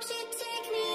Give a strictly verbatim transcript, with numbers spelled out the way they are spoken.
Won't you take me?